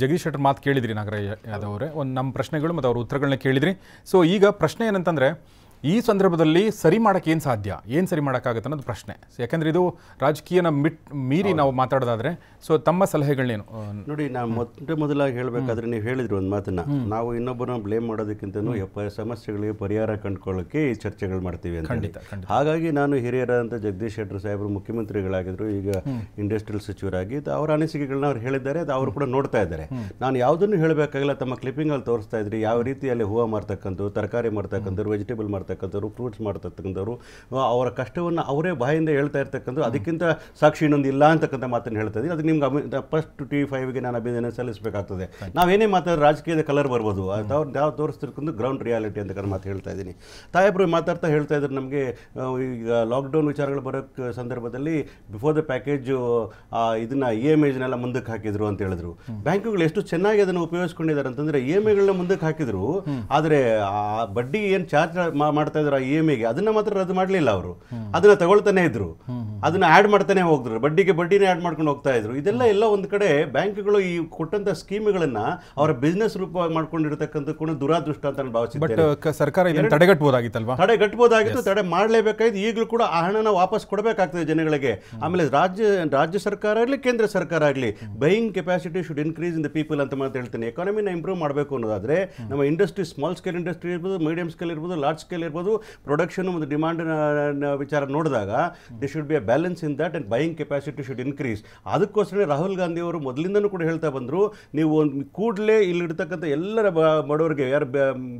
ಜಗದೀಶ್ ಶೆಟ್ಟರ್ ಮಾತು ಕೇಳಿದ್ರಿ ನಾಗರಾಜ್ ಯಾದವ್ ಅವರೇ, ಒಂದು ನಮ್ಮ ಪ್ರಶ್ನೆಗಳು ಮತ್ತು ಅವ್ರ ಉತ್ತರಗಳನ್ನ ಕೇಳಿದ್ರಿ. ಸೊ ಈಗ ಪ್ರಶ್ನೆ ಏನಂತಂದರೆ, ಈ ಸಂದರ್ಭದಲ್ಲಿ ಸರಿ ಮಾಡೋಕ್ಕೆ ಏನು ಸಾಧ್ಯ, ಏನು ಸರಿ ಮಾಡೋಕ್ಕಾಗತ್ತೆ ಅನ್ನೋದು ಪ್ರಶ್ನೆ. ಯಾಕೆಂದರೆ ಇದು ರಾಜಕೀಯನ ಮೀರಿ ನಾವು ಮಾತಾಡೋದಾದರೆ, ಸೊ ತಮ್ಮ ಸಲಹೆಗಳನ್ನೇನು? ನೋಡಿ, ನಾವು ಮೊದಲಾಗಿ ಹೇಳಬೇಕಾದ್ರೆ ನೀವು ಹೇಳಿದ್ರು ಒಂದು ಮಾತನ್ನು, ನಾವು ಇನ್ನೊಬ್ಬರನ್ನ ಬ್ಲೇಮ್ ಮಾಡೋದಕ್ಕಿಂತನೂ ಸಮಸ್ಯೆಗಳಿಗೆ ಪರಿಹಾರ ಕಂಡುಕೊಳ್ಳೋಕ್ಕೆ ಈ ಚರ್ಚೆಗಳು ಮಾಡ್ತೀವಿ ಅಂತ. ಹಾಗಾಗಿ ನಾನು ಹಿರಿಯರಾದಂಥ ಜಗದೀಶ್ ಶೆಟ್ಟರ್ ಸಾಹೇಬರು ಮುಖ್ಯಮಂತ್ರಿಗಳಾಗಿದ್ದರು, ಈಗ ಇಂಡಸ್ಟ್ರಿಯಲ್ ಸಚಿವರಾಗಿ ಅವರ ಅನಿಸಿಕೆಗಳನ್ನ ಅವ್ರು ಹೇಳಿದ್ದಾರೆ, ಅದು ಅವರು ಕೂಡ ನೋಡ್ತಾ ಇದ್ದಾರೆ. ನಾನು ಯಾವುದನ್ನು ಹೇಳಬೇಕಾಗಿಲ್ಲ, ತಮ್ಮ ಕ್ಲಿಪ್ಪಿಂಗಲ್ಲಿ ತೋರಿಸ್ತಾ ಇದ್ರಿ ಯಾವ ರೀತಿಯಲ್ಲಿ ಹೂವು ಮಾಡ್ತಕ್ಕಂಥವ್ರು, ತರಕಾರಿ ಮಾಡ್ತಕ್ಕಂಥವ್ರು, ವೆಜಿಟೇಬಲ್ ಮಾಡ್ತಕ್ಕಂಥವ್ರು, ಫ್ರೂಟ್ಸ್ ಮಾಡ್ತಕ್ಕಂಥವ್ರು ಅವರ ಕಷ್ಟವನ್ನು ಅವರೇ ಬಾಯಿಂದ ಹೇಳ್ತಾ ಇರ್ತಕ್ಕಂಥವ್ರು. ಅದಕ್ಕಿಂತ ಸಾಕ್ಷಿ ಇನ್ನೊಂದು ಇಲ್ಲ ಅಂತಕ್ಕಂಥ ಮಾತನ್ನು ಹೇಳ್ತಾ ಇದ್ದೀನಿ. ಅದಕ್ಕೆ ನಿಮ್ಗೆ ಫಸ್ಟ್ ಟಿ ಫೈವ್ಗೆ ನಾನು ಅಭಿನಂದನೆ ಸಲ್ಲಿಸಬೇಕಾಗ್ತದೆ. ನಾವೇನೇ ಮಾತಾಡೋದು ರಾಜಕೀಯದ ಕಲರ್ ಬರ್ಬೋದು, ನಾವು ತೋರಿಸ್ತಿರ್ಕೊಂಡು ಗ್ರೌಂಡ್ ರಿಯಾಲಿಟಿ ಅಂತಕ್ಕಂಥ ಮಾತು ಹೇಳ್ತಾ ಇದ್ದೀನಿ. ತಾಯೊಬ್ಬರು ಮಾತಾಡ್ತಾ ಹೇಳ್ತಾ ಇದ್ರು, ನಮಗೆ ಈಗ ಲಾಕ್ಡೌನ್ ವಿಚಾರಗಳು ಬರೋಕ್ಕೆ ಸಂದರ್ಭದಲ್ಲಿ ಬಿಫೋರ್ ದ ಪ್ಯಾಕೇಜು ಇದನ್ನು ಇ ಎಮ್ ಐನೆಲ್ಲ ಮುಂದಕ್ಕೆ ಹಾಕಿದ್ರು ಅಂತ ಹೇಳಿದ್ರು. ಬ್ಯಾಂಕುಗಳು ಎಷ್ಟು ಚೆನ್ನಾಗಿ ಅದನ್ನು ಉಪಯೋಗಿಸ್ಕೊಂಡಿದ್ದಾರೆ ಅಂತಂದರೆ, ಇ ಎಮ್ ಐಗಳನ್ನ ಮುಂದಕ್ಕೆ ಹಾಕಿದ್ರು, ಆದರೆ ಬಡ್ಡಿ ಏನು ಚಾರ್ಜ್ ಮಾಡ್ತಾ ಇದ್ರು ಇ ಎಮ್ ಐಗೆ, ಅದನ್ನ ಮಾತ್ರ ರದ್ದು ಮಾಡಲಿಲ್ಲ ಅವರು. ಅದನ್ನ ತಗೊಳ್ತಾನೆ ಇದ್ರು, ಅದನ್ನ ಆ್ಯಡ್ ಮಾಡ್ತಾನೆ ಹೋಗಿದ್ರು, ಬಡ್ಡಿಗೆ ಬಡ್ಡಿನೇ ಆ್ಯಡ್ ಮಾಡ್ಕೊಂಡು ಹೋಗ್ತಾ ಇದ್ರು. ಇದೆಲ್ಲ ಒಂದು ಕಡೆ ಬ್ಯಾಂಕ್ಗಳು ಈ ಕೊಟ್ಟಂತ ಸ್ಕೀಮ್ಗಳನ್ನ ಅವರ ಬಿಸ್ನೆಸ್ ರೂಪ ಮಾಡ್ಕೊಂಡಿರ್ತಕ್ಕಂಥ ಕೂಡ ದುರಾದೃಷ್ಟ ಅಂತ ನಾನು ಭಾವಿಸಿದ್ದೆ. ಸರ್ಕಾರ ತಡೆಗಟ್ಟಬಹುದಾಗಿತ್ತಲ್ವಾ? ತಡೆಗಟ್ಟಬಹುದಾಗಿತ್ತು, ತಡೆ ಮಾಡಲೇಬೇಕಾಯ್ತು. ಈಗಲೂ ಕೂಡ ಆ ಹಣನ ವಾಪಸ್ ಕೊಡಬೇಕಾಗ್ತದೆ ಜನಗಳಿಗೆ. ಆಮೇಲೆ ರಾಜ್ಯ ಸರ್ಕಾರ ಆಗಲಿ ಕೇಂದ್ರ ಸರ್ಕಾರ ಆಗಲಿ, buying capacity should increase in the people ಅಂತ ಮಾತು ಹೇಳ್ತೀನಿ. ಎಕಾನಮಿನ ಇಂಪ್ರೂವ್ ಮಾಡಬೇಕು ಅನ್ನೋದಾದ್ರೆ ನಮ್ಮ ಇಂಡಸ್ಟ್ರಿ, ಸ್ಮಾಲ್ ಸ್ಕೇಲ್ ಇಂಡಸ್ಟ್ರಿ ಇರ್ಬೋದು, ಮೀಡಿಯಂ ಸ್ಕೇಲ್ ಇರ್ಬೋದು, ಲಾರ್ಜ್ ಸ್ಕೇಲ್ ಇರ್ಬೋದು, ಪ್ರೊಡಕ್ಷನ್ ಮತ್ತು ಡಿಮಾಂಡ್ ವಿಚಾರ ನೋಡಿದಾಗ they should be a balance in that and buying capacity should increase. ಅದಕ್ಕೋಸ್ಕರ ರಾಹುಲ್ ಗಾಂಧಿ ಅವರು ಮೊದಲಿಂದನೂ ಕೂಡ ಹೇಳ್ತಾ ಬಂದರು, ನೀವು ಕೂಡಲೇ ಇಲ್ಲಿರ್ತಕ್ಕಂಥ ಎಲ್ಲರ ಬಡವರಿಗೆ, ಯಾರು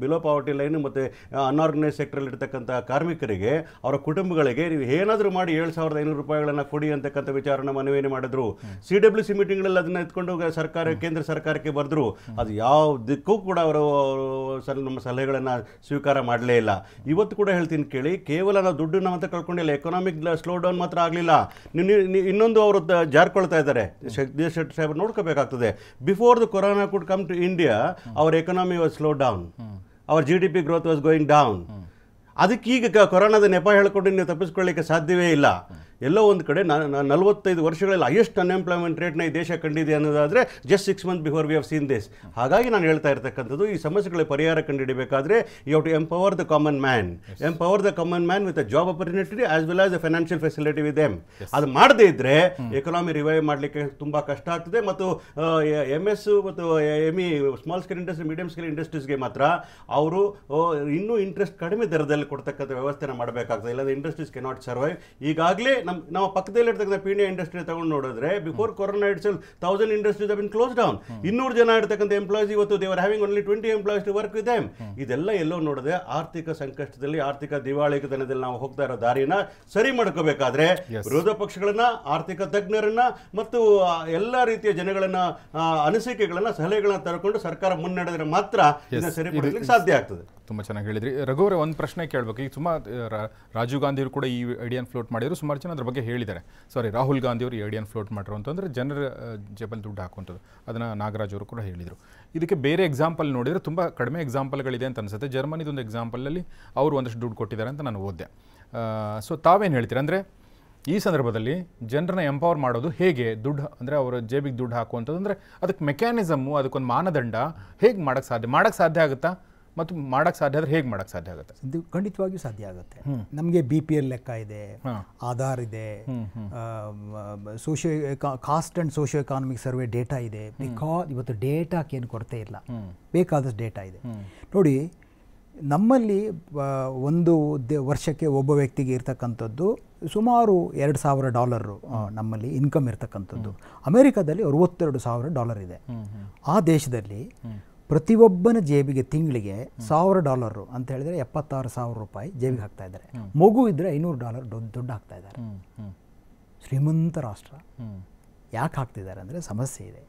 ಬಿಲೋ ಪಾವರ್ಟಿ ಲೈನ್ ಮತ್ತು ಅನ್ಆರ್ಗನೈಸ್ ಸೆಕ್ಟರಲ್ಲಿ ಇರ್ತಕ್ಕಂಥ ಕಾರ್ಮಿಕರಿಗೆ, ಅವರ ಕುಟುಂಬಗಳಿಗೆ ನೀವು ಏನಾದರೂ ಮಾಡಿ 7,500 ರೂಪಾಯಿಗಳನ್ನು ಕೊಡಿ ಅಂತಕ್ಕಂಥ ವಿಚಾರನ ಮನವಿಯನ್ನು ಮಾಡಿದ್ರು. CWC ಮೀಟಿಂಗ್ಗಳಲ್ಲಿ ಅದನ್ನು ಎತ್ಕೊಂಡು ಸರ್ಕಾರ, ಕೇಂದ್ರ ಸರ್ಕಾರಕ್ಕೆ ಬರೆದ್ರು. ಅದು ಯಾವುದಕ್ಕೂ ಕೂಡ ಅವರು ನಮ್ಮ ಸಲಹೆಗಳನ್ನು ಸ್ವೀಕಾರ ಮಾಡಲೇ ಇಲ್ಲ. ಇವತ್ತು ಕೂಡ ಹೇಳ್ತೀನಿ ಕೇಳಿ, ಕೇವಲ ನಾವು ದುಡ್ಡನ್ನ ಮಾತ್ರ ಕಳ್ಕೊಂಡಿಲ್ಲ, ಎಕನಾಮಿಕ್ ಸ್ಲೋ ಡೌನ್ ಮಾತ್ರ ಆಗಲಿಲ್ಲ, ಇನ್ನೊಂದು ಅವರು ಜಾರ್ಕೊಳ್ತಾ ಇದ್ದಾರೆ. ಜಗದೀಶ್ ಶೆಟ್ಟರ್ ಸಾಹೇಬ್ ನೋಡ್ಕೋಬೇಕಾಗ್ತದೆ, before the corona could come to India our economy was slow down, our GDP growth was going down. ಅದಕ್ಕೀಗ ಕೊರೋನಾದ ನೆಪ ಹೇಳಿಕೊಂಡು ನೀವು ತಪ್ಪಿಸ್ಕೊಳ್ಳಿಕ್ಕೆ ಸಾಧ್ಯವೇ ಇಲ್ಲ. ಎಲ್ಲೋ ಒಂದು ಕಡೆ 45 ವರ್ಷಗಳಲ್ಲಿ ಹೈಯೆಸ್ಟ್ ಅನ್ಎಂಪ್ಲಾಯ್ಮೆಂಟ್ ರೇಟ್ನ ಈ ದೇಶ ಕಂಡಿದೆ ಅನ್ನೋದಾದರೆ just 6 months before we have seen this. ಹಾಗಾಗಿ ನಾನು ಹೇಳ್ತಾ ಇರ್ತಕ್ಕಂಥದ್ದು, ಈ ಸಮಸ್ಯೆಗಳ ಪರಿಹಾರ ಕಂಡುಹಿಡಬೇಕಾದ್ರೆ you have to empower the common man, empower the common man with a job opportunity as well as the financial facility with them. ಅದು ಮಾಡದೇ ಇದ್ದರೆ ಎಕನಾಮಿ ರಿವೈವ್ ಮಾಡಲಿಕ್ಕೆ ತುಂಬ ಕಷ್ಟ ಆಗ್ತದೆ. ಮತ್ತು MSME ಮತ್ತು ME, small scale industry, medium scale ಇಂಡಸ್ಟ್ರೀಸ್ಗೆ ಮಾತ್ರ ಅವರು ಇನ್ನೂ ಇಂಟ್ರೆಸ್ಟ್ ಕಡಿಮೆ ದರದಲ್ಲಿ ಕೊಡ್ತಕ್ಕಂಥ ವ್ಯವಸ್ಥೆನ ಮಾಡಬೇಕಾಗ್ತದೆ, ಇಲ್ಲಾಂದರೆ ಇಂಡಸ್ಟ್ರೀಸ್ ಕೆನಾಟ್ ಸರ್ವೈವ್. ಈಗಾಗಲೇ ನಮ್ಮ ಪಕ್ಕದಲ್ಲಿ ಇರ್ತಕ್ಕಂಥ ಪೀಣ್ಯ ಇಂಡಸ್ಟ್ರಿ ತಗೊಂಡು ನೋಡಿದ್ರೆ, before corona itself 1000 industries have been close down. 200 ಜನ ಇರ್ತಕ್ಕಂಥ ಎಂಪ್ಲಾಯ್ಸ್ ಇವತ್ತು they are having only 20 employees to work with them. ಇದೆಲ್ಲ ಎಲ್ಲೋ ನೋಡದೆ ಆರ್ಥಿಕ ಸಂಕಷ್ಟದಲ್ಲಿ, ಆರ್ಥಿಕ ದಿವಾಳಿತನದಲ್ಲಿ ನಾವು ಹೋಗ್ತಾ ಇರೋ ದಾರಿನ ಸರಿ ಮಾಡ್ಕೋಬೇಕಾದ್ರೆ ವಿರೋಧ ಪಕ್ಷಗಳನ್ನ, ಆರ್ಥಿಕ ತಜ್ಞರನ್ನ ಮತ್ತು ಎಲ್ಲ ರೀತಿಯ ಜನಗಳನ್ನ ಅನಿಸಿಕೆಗಳನ್ನ, ಸಲಹೆಗಳನ್ನ ತರ್ಕೊಂಡು ಸರ್ಕಾರ ಮುನ್ನಡೆದ್ರೆ ಮಾತ್ರ ಇದನ್ನ ಸರಿಪಡಿಸಲಿಕ್ಕೆ ಸಾಧ್ಯ ಆಗ್ತದೆ. ತುಂಬ ಚೆನ್ನಾಗಿ ಹೇಳಿದ್ರಿ ರಘುವರೇ. ಒಂದು ಪ್ರಶ್ನೆ ಕೇಳಬೇಕು. ಈಗ ಸುಮಾರು ರಾಜೀವ್ ಗಾಂಧಿಯವರು ಕೂಡ ಈ ಐಡಿಯಾನ ಫ್ಲೋಟ್ ಮಾಡಿದ್ರು, ಸುಮಾರು ಜನ ಅದ್ರ ಬಗ್ಗೆ ಹೇಳಿದ್ದಾರೆ. ಸಾರಿ, ರಾಹುಲ್ ಗಾಂಧಿಯವರು ಈ ಐಡಿಯಾನ ಫ್ಲೋಟ್ ಮಾಡಿರೋ ಅಂತಂದರೆ ಜನರ ಜೇಬಲ್ಲಿ ದುಡ್ಡು ಹಾಕುವಂಥದ್ದು, ಅದನ್ನು ನಾಗರಾಜ್ ಅವರು ಕೂಡ ಹೇಳಿದರು. ಇದಕ್ಕೆ ಬೇರೆ ಎಕ್ಸಾಂಪಲ್ ನೋಡಿದರೆ ತುಂಬ ಕಡಿಮೆ ಎಕ್ಸಾಂಪಲ್ಗಳಿದೆ ಅಂತ ಅನಿಸುತ್ತೆ. ಜರ್ಮನಿದೊಂದು ಎಕ್ಸಾಂಪಲಲ್ಲಿ ಅವರು ಒಂದಷ್ಟು ದುಡ್ಡು ಕೊಟ್ಟಿದ್ದಾರೆ ಅಂತ ನಾನು ಓದಿದೆ. ಸೊ ತಾವೇನು ಹೇಳ್ತೀರ ಅಂದರೆ, ಈ ಸಂದರ್ಭದಲ್ಲಿ ಜನರನ್ನ ಎಂಪವರ್ ಮಾಡೋದು ಹೇಗೆ? ದುಡ್ಡು ಅಂದರೆ ಅವರ ಜೇಬಿಗೆ ದುಡ್ಡು ಹಾಕುವಂಥದ್ದು ಅಂದರೆ ಅದಕ್ಕೆ ಮೆಕ್ಯಾನಿಸಮ್ಮು, ಅದಕ್ಕೊಂದು ಮಾನದಂಡ ಹೇಗೆ ಮಾಡೋಕ್ಕೆ ಸಾಧ್ಯ ಆಗುತ್ತಾ? ಮತ್ತು ಮಾಡೋಕ್ಕೆ ಸಾಧ್ಯ ಆದರೆ ಹೇಗೆ ಮಾಡೋಕ್ಕೆ ಸಾಧ್ಯ ಆಗುತ್ತೆ? ಇದು ಖಂಡಿತವಾಗಿಯೂ ಸಾಧ್ಯ ಆಗುತ್ತೆ. ನಮಗೆ BPL ಲೆಕ್ಕ ಇದೆ, ಆಧಾರ್ ಇದೆ, caste and socio economic survey data ಇದೆ. ಬಿಕಾಸ್ ಇವತ್ತು ಡೇಟಾಕ್ಕೆ ಏನು ಕೊರತೆ ಇಲ್ಲ, ಬೇಕಾದಷ್ಟು ಡೇಟಾ ಇದೆ. ನೋಡಿ, ನಮ್ಮಲ್ಲಿ ಒಂದು ವರ್ಷಕ್ಕೆ ಒಬ್ಬ ವ್ಯಕ್ತಿಗೆ ಇರ್ತಕ್ಕಂಥದ್ದು ಸುಮಾರು $2,000 ನಮ್ಮಲ್ಲಿ ಇನ್ಕಮ್ ಇರ್ತಕ್ಕಂಥದ್ದು. ಅಮೇರಿಕಾದಲ್ಲಿ $62,000 ಇದೆ. ಆ ದೇಶದಲ್ಲಿ ಪ್ರತಿಯೊಬ್ಬನ ಜೇಬಿಗೆ ತಿಂಗಳಿಗೆ $1,000 ಅಂತ ಹೇಳಿದರೆ $76,000 ಜೇಬಿಗೆ ಹಾಕ್ತಾ ಇದ್ದಾರೆ. ಮಗು ಇದ್ದರೆ $500 ದುಡ್ಡು ಹಾಕ್ತಾ ಇದ್ದಾರೆ. ಶ್ರೀಮಂತ ರಾಷ್ಟ್ರ ಯಾಕೆ ಹಾಕ್ತಿದ್ದಾರೆ ಅಂದರೆ ಸಮಸ್ಯೆ ಇದೆ.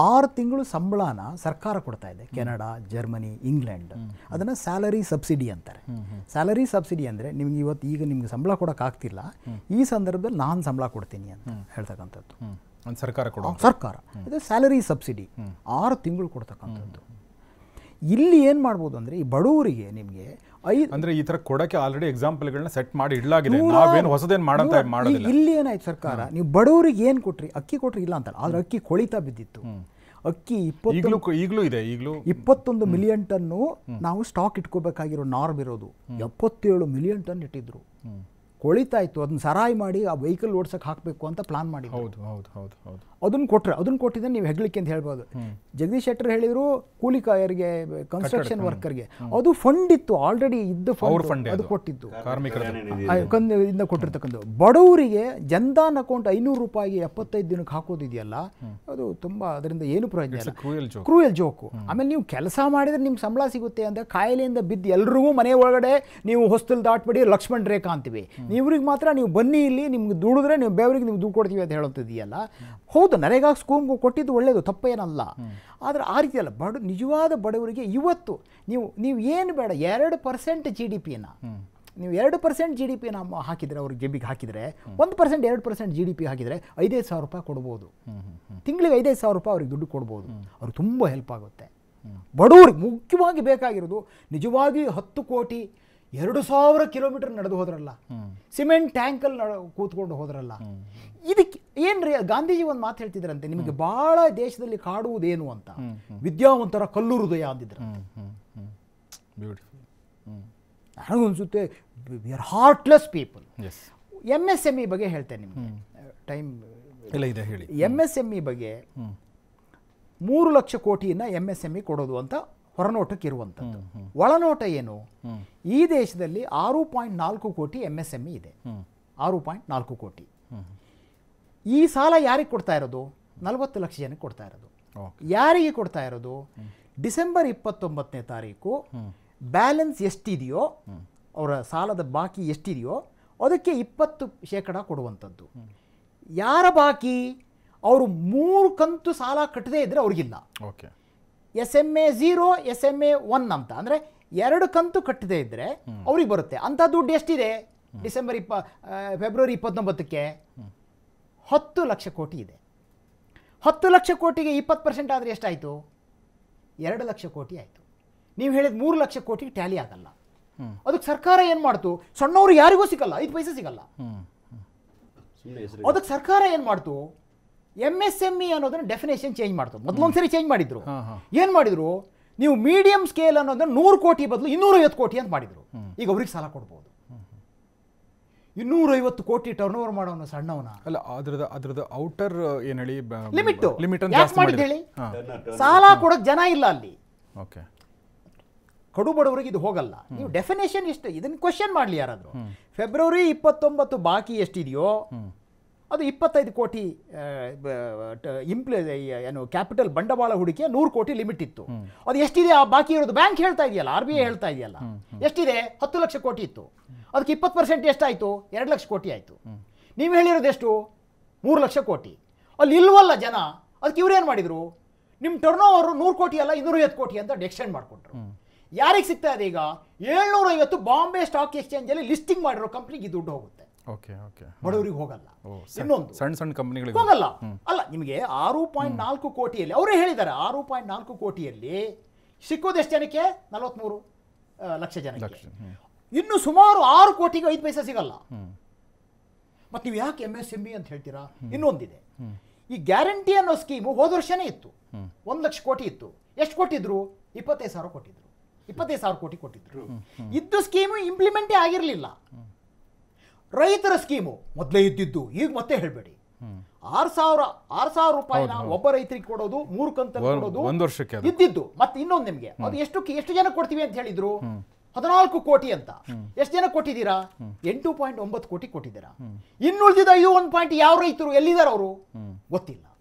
6 ತಿಂಗಳು ಸಂಬಳನ ಸರ್ಕಾರ ಕೊಡ್ತಾ ಇದೆ. ಕೆನಡಾ, ಜರ್ಮನಿ, ಇಂಗ್ಲೆಂಡ್ ಅದನ್ನು ಸ್ಯಾಲರಿ ಸಬ್ಸಿಡಿ ಅಂತಾರೆ. ಸ್ಯಾಲರಿ ಸಬ್ಸಿಡಿ ಅಂದರೆ ನಿಮ್ಗೆ ಇವತ್ತು ಈಗ ನಿಮ್ಗೆ ಸಂಬಳ ಕೊಡೋಕ್ಕಾಗ್ತಿಲ್ಲ, ಈ ಸಂದರ್ಭದಲ್ಲಿ ನಾನು ಸಂಬಳ ಕೊಡ್ತೀನಿ ಅಂತ ಹೇಳ್ತಕ್ಕಂಥದ್ದು ಸರ್ಕಾರ. ಇದು ಸ್ಯಾಲರಿ ಸಬ್ಸಿಡಿ 6 ತಿಂಗಳು ಕೊಡ್ತಕ್ಕಂಥದ್ದು. ಇಲ್ಲಿ ಏನು ಮಾಡ್ಬೋದು ಅಂದರೆ, ಈ ಬಡವರಿಗೆ ನಿಮಗೆ ಅಂದರೆ ಈ ಥರ ಕೊಡೋಕ್ಕೆ ಆಲ್ರೆಡಿ ಎಕ್ಸಾಂಪಲ್ಗಳನ್ನ ಸೆಟ್ ಮಾಡಿ ಇಡಲಾಗಿದೆ. ನಾವೇನು ಹೊಸದೇನು ಮಾಡೋದಿಲ್ಲ. ಇಲ್ಲಿ ಏನಾಯ್ತು, ಸರ್ಕಾರ ನೀವು ಬಡವರಿಗೆ ಏನು ಕೊಟ್ರಿ? ಅಕ್ಕಿ ಕೊಟ್ರಿ ಇಲ್ಲ ಅಂತಲ್ಲ, ಆದರೆ ಅಕ್ಕಿ ಕೊಳಿತಾ ಬಿದ್ದಿತ್ತು. ಅಕ್ಕಿ 21 ಮಿಲಿಯನ್ ಟನ್ ನಾವು ಸ್ಟಾಕ್ ಇಟ್ಕೋಬೇಕಾಗಿರೋ ನಾರ್ಮ್ ಇರೋದು 77 ಮಿಲಿಯನ್ ಟನ್ ಇಟ್ಟಿದ್ರು. ಕೊಳಿತಾಯಿತು, ಅದನ್ನ ಸರಾಯಿ ಮಾಡಿ ಆ ವೆಹಿಕಲ್ ಓಡಿಸಕ್ಕೆ ಹಾಕಬೇಕು ಅಂತ ಪ್ಲಾನ್ ಮಾಡಿದ್ರು. ಅದನ್ನ ಕೊಟ್ಟಿದ್ರೆ ನೀವು ಹೆಗ್ಲಿಕ್ಕೆ ಅಂತ ಹೇಳ್ಬೋದು. ಜಗದೀಶ್ ಶೆಟ್ಟರ್ ಹೇಳಿದ್ರು ಕೂಲಿ ಕಾಯರಿಗೆ, ಕನ್ಸ್ಟ್ರಕ್ಷನ್ ವರ್ಕರ್ಗೆ ಅದು ಫಂಡ್ ಇತ್ತು, ಆಲ್ರೆಡಿ ಇದ್ದ ಫಂಡ್ ಅದು ಕೊಟ್ಟಿದ್ದು ಕೊಟ್ಟಿರ್ತಕ್ಕಂಥ. ಬಡವರಿಗೆ ಜನ್ಧನ್ ಅಕೌಂಟ್ ₹500 75 ದಿನಕ್ಕೆ ಹಾಕೋದಿದೆಯಲ್ಲ, ಅದು ತುಂಬಾ ಅದರಿಂದ ಏನು ಪ್ರಯೋಜನ ಇಲ್ಲ, ಕ್ರೂಯಲ್ ಜೋಕು. ಆಮೇಲೆ ನೀವು ಕೆಲಸ ಮಾಡಿದ್ರೆ ನಿಮ್ ಸಂಬಳ ಸಿಗುತ್ತೆ ಅಂತ ಕಾಯಿಲೆಯಿಂದ ಬಿದ್ದು ಎಲ್ರಿಗೂ ಮನೆ ಒಳಗಡೆ ನೀವು ಹೊಸ್ತಲ್ ದಾಟ್ಬೇಡಿ, ಲಕ್ಷ್ಮಣ್ ರೇಖಾ ಅಂತೀವಿ. ಇವ್ರಿಗೆ ಮಾತ್ರ ನೀವು ಬನ್ನಿ ಇಲ್ಲಿ ನಿಮ್ಗೆ ದುಡಿದ್ರೆ ನೀವು ಬೇವ್ರಿಗೆ ನೀವು ದುಡ್ಡು ಕೊಡ್ತೀವಿ ಅಂತ ಹೇಳುತ್ತಿದೆಯಲ್ಲ. ಹೌದು, ನರೇಗಾ ಸ್ಕೂಮ್ಗೂ ಕೊಟ್ಟಿದ್ದು ಒಳ್ಳೆಯದು, ತಪ್ಪೇನಲ್ಲ. ಆದರೆ ಆ ರೀತಿ ಅಲ್ಲ. ನಿಜವಾದ ಬಡವರಿಗೆ ಇವತ್ತು ನೀವು ಏನು ಬೇಡ, 2% GDP-ನ ನೀವು 2% GDP-ನ ಹಾಕಿದರೆ, ಅವ್ರಿಗೆ ಜೇಬಿಗೆ ಹಾಕಿದರೆ 1% 2% GDP ಹಾಕಿದರೆ ₹5,000 ಕೊಡ್ಬೋದು. ತಿಂಗಳಿಗೆ ₹5,000 ಅವ್ರಿಗೆ ದುಡ್ಡು ಕೊಡ್ಬೋದು. ಅವ್ರಿಗೆ ತುಂಬ ಹೆಲ್ಪ್ ಆಗುತ್ತೆ. ಬಡವ್ರಿಗೆ ಮುಖ್ಯವಾಗಿ ಬೇಕಾಗಿರೋದು ನಿಜವಾಗಿ 10 ಕೋಟಿ 2,000 ಕಿಲೋಮೀಟರ್ ನಡೆದು ಹೋದ್ರಲ್ಲ, ಸಿಮೆಂಟ್ ಟ್ಯಾಂಕಲ್ಲಿ ಕೂತ್ಕೊಂಡು ಹೋದ್ರಲ್ಲ. ಇದಕ್ಕೆ ಏನ್ರಿ ಗಾಂಧೀಜಿ ಒಂದು ಮಾತು ಹೇಳ್ತಿದ್ರಂತೆ, ನಿಮಗೆ ಬಹಳ ದೇಶದಲ್ಲಿ ಕಾಡುವುದೇನು ಅಂತ, ವಿದ್ಯಾವಂತರ ಕಲ್ಲು ಹೃದಯ ಅಂದಿದ್ರಂತೆ. ನನಗನ್ಸುತ್ತೆ we are heartless people. MSME ಬಗ್ಗೆ ಹೇಳ್ತೇನೆ ನಿಮಗೆ, ಟೈಮ್ ಎಲ್ಲ ಇದೆ ಹೇಳಿ. MSME ಬಗ್ಗೆ 3 ಲಕ್ಷ ಕೋಟಿಯನ್ನು MSME ಕೊಡೋದು ಅಂತ ಹೊರನೋಟಕ್ಕೆ ಇರುವಂಥದ್ದು. ಒಳನೋಟ ಏನು? ಈ ದೇಶದಲ್ಲಿ 6.4 ಕೋಟಿ MSME ಇದೆ. 6.4 ಕೋಟಿ. ಈ ಸಾಲ ಯಾರಿಗೆ ಕೊಡ್ತಾ ಇರೋದು? 40 ಲಕ್ಷ ಜನಕ್ಕೆ ಕೊಡ್ತಾ ಇರೋದು. ಯಾರಿಗೆ ಕೊಡ್ತಾ ಇರೋದು? ಡಿಸೆಂಬರ್ 29ನೇ ತಾರೀಕು ಬ್ಯಾಲೆನ್ಸ್ ಎಷ್ಟಿದೆಯೋ, ಅವರ ಸಾಲದ ಬಾಕಿ ಎಷ್ಟಿದೆಯೋ ಅದಕ್ಕೆ 20% ಕೊಡುವಂಥದ್ದು. ಯಾರ ಬಾಕಿ? ಅವರು 3 ಕಂತು ಸಾಲ ಕಟ್ಟದೇ ಇದ್ದರೆ ಅವ್ರಿಗಿಲ್ಲ. SMA 0 SMA 1 ಅಂತ, ಅಂದರೆ 2 ಕಂತು ಕಟ್ಟದೇ ಇದ್ದರೆ ಅವ್ರಿಗೆ ಬರುತ್ತೆ. ಅಂಥ ದುಡ್ಡು ಎಷ್ಟಿದೆ? ಫೆಬ್ರವರಿ 29ಕ್ಕೆ 10 ಲಕ್ಷ ಕೋಟಿ ಇದೆ. 10 ಲಕ್ಷ ಕೋಟಿಗೆ 20% ಆದರೆ ಎಷ್ಟಾಯಿತು? 2 ಲಕ್ಷ ಕೋಟಿ ಆಯಿತು. ನೀವು ಹೇಳಿದ 3 ಲಕ್ಷ ಕೋಟಿಗೆ ಟ್ಯಾಲಿ ಆಗಲ್ಲ. ಅದಕ್ಕೆ ಸರ್ಕಾರ ಏನು ಮಾಡ್ತು? ಸಣ್ಣವರು ಯಾರಿಗೂ ಸಿಗಲ್ಲ, 5 ಪೈಸೆ ಸಿಗಲ್ಲ. ಅದಕ್ಕೆ ಸರ್ಕಾರ ಏನು ಮಾಡ್ತು? MSME ಅನ್ನೋದನ್ನ ಡೆಫಿನೇಷನ್ ಚೇಂಜ್ ಮಾಡ್ತು. ಮೊದಲೊಂದ್ಸರಿ ಚೇಂಜ್ ಮಾಡಿದ್ರು. ಏನು ಮಾಡಿದ್ರು? ನೀವು ಮೀಡಿಯಂ ಸ್ಕೇಲ್ ಅನ್ನೋದನ್ನ 100 ಕೋಟಿ ಬದಲು 250 ಕೋಟಿ ಅಂತ ಮಾಡಿದ್ರು. ಈಗ ಅವ್ರಿಗೆ ಸಾಲ ಕೊಡ್ಬೋದು. 250 ಕೋಟಿ ಟರ್ನ್ ಓವರ್ ಮಾಡೋನು ಸಣ್ಣವನ ಅಲ್ಲ, ಅದ್ರದ ಔಟರ್ ಏನು ಹೇಳಿ ಲಿಮಿಟ್ ಜಾಸ್ತಿ ಮಾಡಿದ ಹೇಳಿ ಸಾಲ ಕೊಡೋಕೆ ಜನ ಇಲ್ಲ ಅಲ್ಲಿ. ಕಡು ಬಡವರಿಗೆ ಇದು ಹೋಗಲ್ಲ. ನೀವು ಡೆಫಿನೇಷನ್ ಎಷ್ಟು, ಇದನ್ನು ಕ್ವಶನ್ ಮಾಡಲಿ ಯಾರಾದರೂ. ಫೆಬ್ರವರಿ 29 ಬಾಕಿ ಎಷ್ಟಿದೆಯೋ ಅದು 25 ಕೋಟಿ ಏನು ಕ್ಯಾಪಿಟಲ್ ಬಂಡವಾಳ ಹೂಡಿಕೆ 100 ಕೋಟಿ ಲಿಮಿಟ್ ಇತ್ತು. ಅದು ಎಷ್ಟಿದೆ ಆ ಬಾಕಿ ಇರೋದು? ಬ್ಯಾಂಕ್ ಹೇಳ್ತಾ ಇದೆಯಲ್ಲ, RBI ಹೇಳ್ತಾ ಇದೆಯಲ್ಲ, ಎಷ್ಟಿದೆ? 10 ಲಕ್ಷ ಕೋಟಿ ಇತ್ತು. ಅದಕ್ಕೆ 20% ಎಷ್ಟಾಯಿತು? 2 ಲಕ್ಷ ಕೋಟಿ ಆಯಿತು. ನೀವು ಹೇಳಿರೋದು ಎಷ್ಟು? 3 ಲಕ್ಷ ಕೋಟಿ. ಅಲ್ಲಿ ಇಲ್ವಲ್ಲ ಜನ. ಅದಕ್ಕೆ ಇವ್ರೇನು ಮಾಡಿದರು? ನಿಮ್ಮ ಟರ್ನ್ ಓವರು 100 ಕೋಟಿ ಅಲ್ಲ 250 ಕೋಟಿ ಅಂತ ಎಕ್ಸ್ಟೆಂಡ್ ಮಾಡಿಕೊಟ್ರು. ಯಾರಿಗೆ ಸಿಗ್ತಾ ಇದೆ ಈಗ? 750 ಬಾಂಬೆ ಸ್ಟಾಕ್ ಎಕ್ಸ್ಚೇಂಜಲ್ಲಿ ಲಿಸ್ಟಿಂಗ್ ಮಾಡಿರೋ ಕಂಪ್ನಿಗೆ ದುಡ್ಡು ಹೋಗುತ್ತೆ. ಬಡವರಿಗೆ ಹೋಗಲ್ಲ. ಇನ್ನೊಂದು ಸಣ್ಣ ಸಣ್ಣ ಕಂಪನಿಗಳಿಗೆ ಹೋಗಲ್ಲ. ಅಲ್ಲ, ನಿಮಗೆ 6.4 ಕೋಟಿಯಲ್ಲಿ ಅವರೇ ಹೇಳಿದ್ದಾರೆ, 6.4 ಕೋಟಿಯಲ್ಲಿ ಸಿಕ್ಕೋದೆಷ್ಟು ಜನಕ್ಕೆ? 43 ಲಕ್ಷ ಜನಕ್ಕೆ. ಇನ್ನು ಸುಮಾರು 6 ಕೋಟಿಗೆ 5 ಪೈಸೆ ಸಿಗಲ್ಲ. ಮತ್ತೆ ನೀವು ಯಾಕೆ MSME ಅಂತ ಹೇಳ್ತೀರಾ? ಇನ್ನೊಂದಿದೆ, ಈ ಗ್ಯಾರಂಟಿ ಅನ್ನೋ ಸ್ಕೀಮು ಹೋದ ವರ್ಷನೇ ಇತ್ತು. 1 ಲಕ್ಷ ಕೋಟಿ ಇತ್ತು. ಎಷ್ಟು ಕೊಟ್ಟಿದ್ರು? 25,000 ಕೊಟ್ಟಿದ್ರು. 25,000 ಕೋಟಿ ಕೊಟ್ಟಿದ್ರು. ಇದ್ದು ಸ್ಕೀಮು ಇಂಪ್ಲಿಮೆಂಟೇ ಆಗಿರಲಿಲ್ಲ. ರೈತರ ಸ್ಕೀಮು ಮೊದಲೇ ಇದ್ದಿದ್ದು, ಈಗ ಮತ್ತೆ ಹೇಳಬೇಡಿ. 6,000 ರೂಪಾಯಿನ ಒಬ್ಬ ರೈತರಿಗೆ ಕೊಡೋದು, 3 ಕಂತಲ್ಲಿ ಕೊಡೋದು ಇದ್ದಿದ್ದು. ಮತ್ತೆ ಇನ್ನೊಂದು ನಿಮಗೆ ಅದು ಎಷ್ಟು ಜನ ಕೊಡ್ತೀವಿ ಅಂತ ಹೇಳಿದ್ರು? 14 ಕೋಟಿ ಅಂತ. ಎಷ್ಟು ಜನ ಕೊಟ್ಟಿದ್ದೀರಾ? 8.9 ಕೋಟಿ ಕೊಟ್ಟಿದ್ದೀರಾ. ಇನ್ನುಳಿದಿದ್ದ 1 ಪಾಯಿಂಟ್ ಯಾವ ರೈತರು ಎಲ್ಲಿದ್ದಾರೆ? ಅವರು ಗೊತ್ತಿಲ್ಲ.